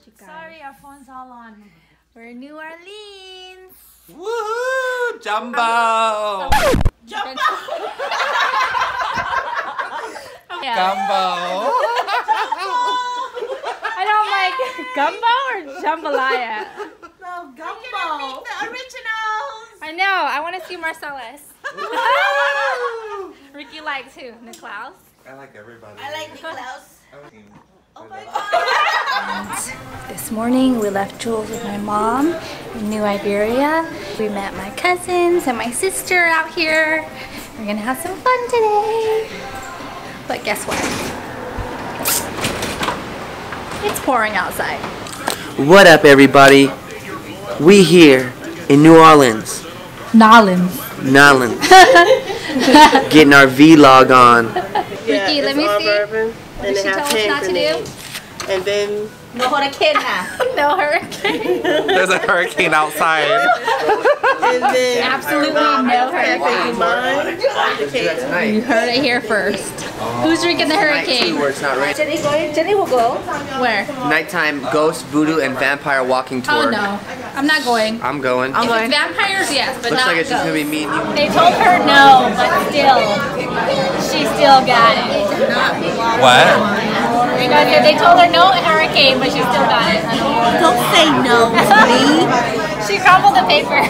about you guys. Sorry, our phone's all on. We're in New Orleans. Woohoo! Jumbo! Jumbo! Gumbo. I don't like gumbo or jambalaya. No, gumbo. We're gonna meet the Originals. I know. I want to see Marcellus. Ricky likes who? Niklaus. I like everybody. I like Niklaus. Oh my God. This morning we left Jules with my mom in New Iberia. We met my cousins and my sister out here. We're gonna have some fun today. But guess what? It's pouring outside. What up, everybody? We here in New Orleans. Nolans. Nolans. Getting our vlog on. Yeah, Ricky, let me see. Bourbon, what did she tell us not to do? And then... No hurricane now. No hurricane. There's a hurricane outside. And then absolutely no hurricane. Wow. You heard it here first. Oh. Who's drinking the hurricane? It's not right. Jenny will go. Where? Nighttime ghost, voodoo, and vampire walking tour. Oh no, I'm not going. I'm going. I'm going. Vampires, yes, but looks not like it's ghosts. Just gonna be me and you. They told her no, but still, she still got it. What? They told her no hurricane, but she still got it. Don't say no, me. She crumbled the paper.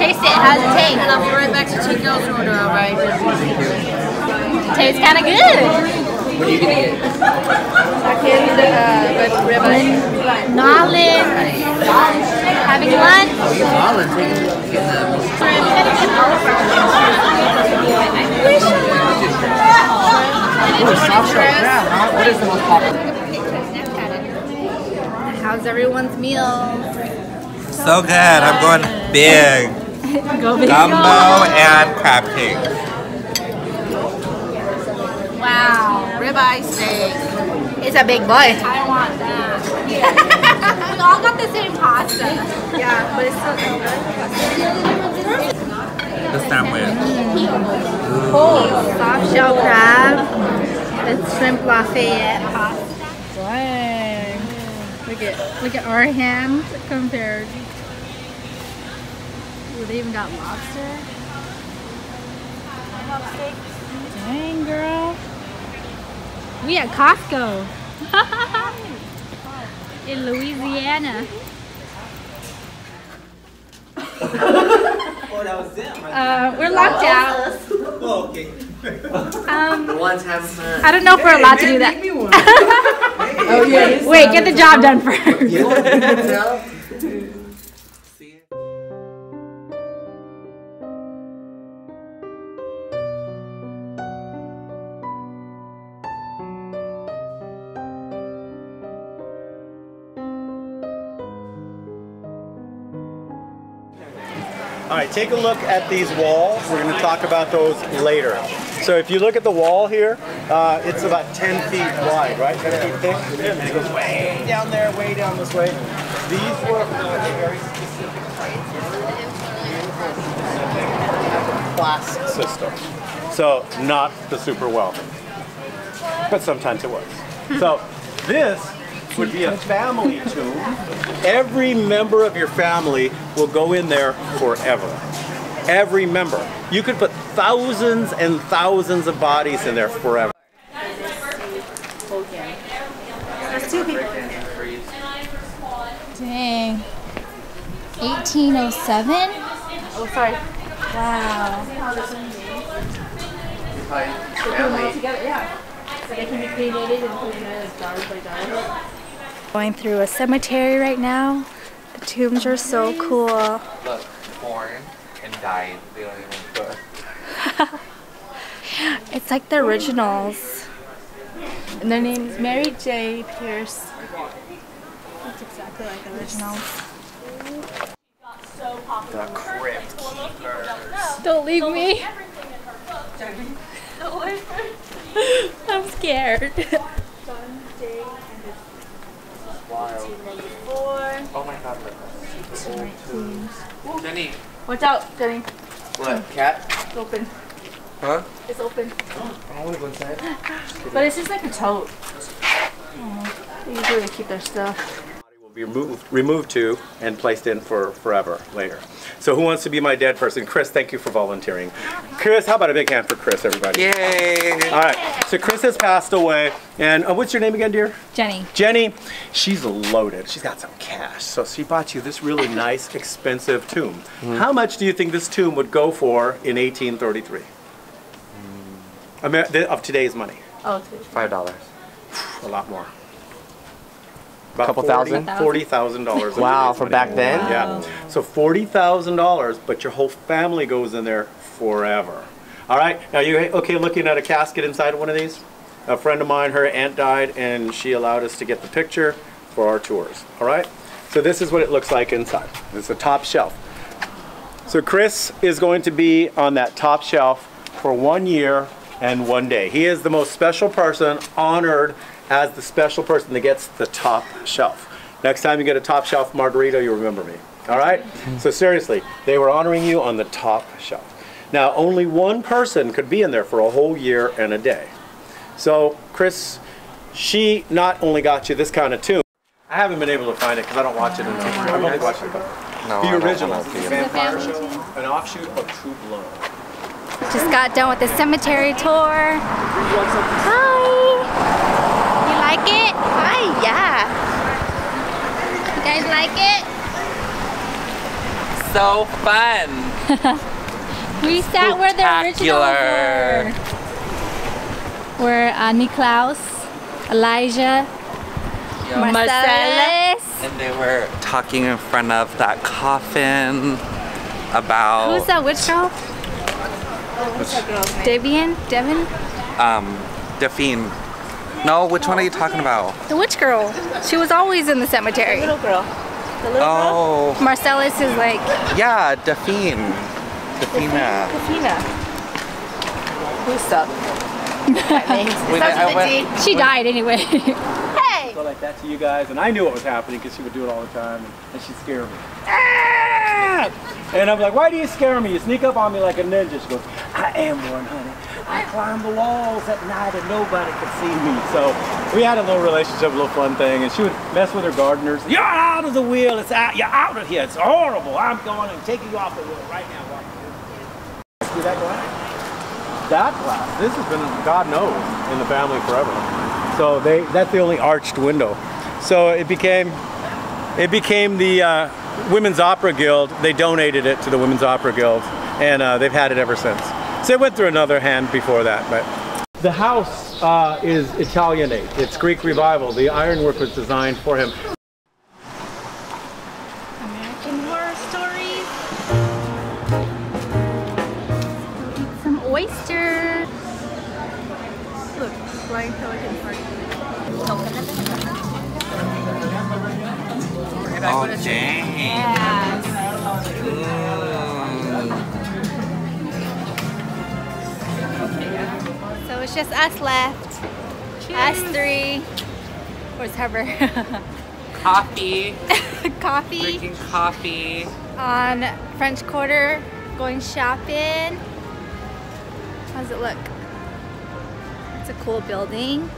Taste it. How's it taste? And I'll be right back to take your order, alright? Tastes kind of good. What are you gonna get? I can't do the ribbon. Nolans. Having lunch. What is the most popular? How's everyone's meal? So good. I'm going big. Go big. Gumbo and crab cake. Wow. Ribeye steak. It's a big boy. I want that. Yeah. We all got the same pasta. Yeah, but it's so good. The sandwich. Oh, soft shell crab. It's shrimp Lafayette pasta. Dang. Look at our hands compared. Ooh, they even got lobster. Dang, girl. We at Costco. In Louisiana. We're locked out. Oh, okay. I don't know if we're allowed to do that. Oh, yeah, wait, get the job done first. Yeah. All right, take a look at these walls. We're going to talk about those later. So if you look at the wall here, it's about 10 feet wide, right? 10 feet thick, and it goes way down there, way down this way. These were very specific class system. So not the super wealthy, but sometimes it works. So this would be a family tomb. Every member of your family will go in there forever. Every member. You could put thousands and thousands of bodies in there forever. There's two people in there. Dang. 1807? Oh, sorry. Wow. Family. Together, yeah. So they can be cremated and put in there as guard by guard. Going through a cemetery right now. The tombs are so cool. Look, born and died. They don't even put. It's like the Originals. And their name's Mary J. Pierce. That's exactly like the Originals. The Crypt Keepers. Don't leave me. I'm scared. Wild. Oh my God! Look. Jenny. Watch out, Jenny. What? Cat? It's open. Huh? It's open. I don't want to go inside. But it's just like a tote. They usually keep their stuff. Will be removed to and placed in for forever later. So who wants to be my dead person? Chris, thank you for volunteering. Chris, how about a big hand for Chris, everybody? Yay! All right, so Chris has passed away. And what's your name again, dear? Jenny. Jenny, she's loaded. She's got some cash. So she bought you this really nice, expensive tomb. Mm-hmm. How much do you think this tomb would go for in 1833? Of today's money. Oh, $5. A lot more. About $40,000. Wow, from back then? Wow. Yeah. So $40,000, but your whole family goes in there forever. All right, now you okay looking at a casket inside one of these? A friend of mine, her aunt died, and she allowed us to get the picture for our tours. All right? So this is what it looks like inside. It's the top shelf. So Chris is going to be on that top shelf for 1 year and 1 day. He is the most special person, honored as the special person that gets the top shelf. Next time you get a top shelf margarita, you'll remember me. All right? So seriously, they were honoring you on the top shelf. Now, only one person could be in there for a whole year and a day. So, Chris, she not only got you this kind of tomb. I haven't been able to find it because I don't watch it enough. I've only watched it. The Originals, the vampire show, an offshoot of True Blood. Just got done with the cemetery tour. Hi! Like it? Hi, yeah. You guys like it? So fun. We sat where the Originals were. Where Niklaus, Elijah, Marcellus. And they were talking in front of that coffin about... Who's that witch girl? What's that girl's name? Davina. No, which one are you talking about? The witch girl. She was always in the cemetery. The little girl. The little girl? Marcellus is like... Yeah, Davina. Who's stuck? She died anyway. Hey! So like that to you guys, and I knew what was happening because she would do it all the time, and she'd scare me. Ah! And I'm like, why do you scare me? You sneak up on me like a ninja. She goes, I am one, honey. I climbed the walls at night and nobody could see me. So we had a little relationship, a little fun thing, and she would mess with her gardeners. You're out of the wheel, it's out, you're out of here, it's horrible. I'm going and taking you off the wheel right now. See that glass? That glass, this has been, God knows, in the family forever. So that's the only arched window. So it became the Women's Opera Guild. They donated it to the Women's Opera Guild, and they've had it ever since. So it went through another hand before that, but the house is Italianate. It's Greek revival. The ironwork was designed for him. American Horror Story. Eat some oysters. Look, flying pelican party. Oh, dang. Yeah. So it's just us left. Cheers. Us three. Where's Heber? Coffee. Coffee. Drinking coffee. On French Quarter, going shopping. How's it look? It's a cool building.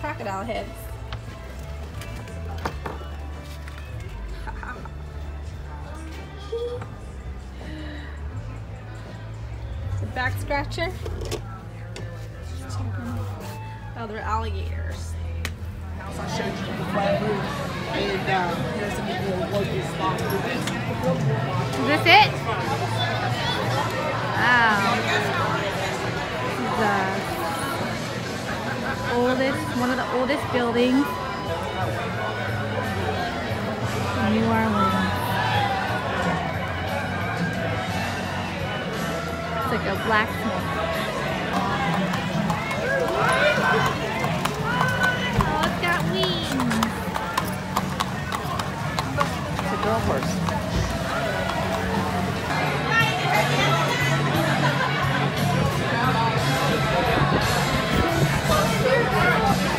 Crocodile heads. It's a back scratcher. Oh, they're alligators. I showed you the flat roof, and here's some people working spots. Is this it? Wow. This is, one of the oldest buildings in New Orleans. It's like a blacksmith. girl first.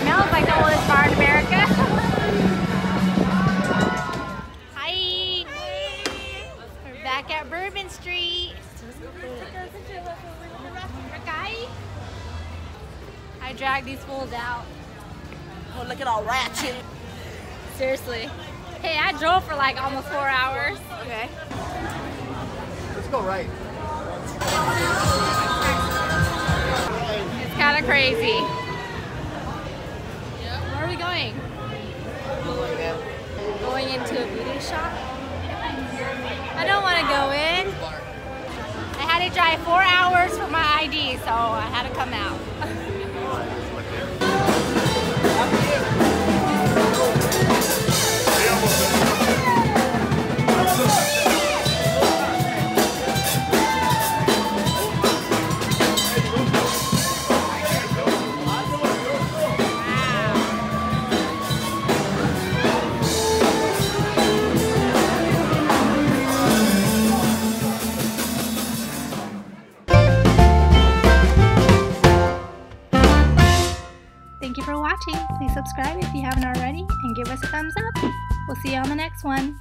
No, if I go all this far in America. Hi. Hi. We're back at Bourbon Street. I dragged these fools out. Oh, look at all ratchet. Seriously. Hey, I drove for like almost 4 hours. Okay. Let's go right. It's kind of crazy. Where are we going? Going into a beauty shop? I don't want to go in. I had to drive 4 hours for my ID, so I had to come out. Please subscribe if you haven't already and give us a thumbs up. We'll see you on the next one.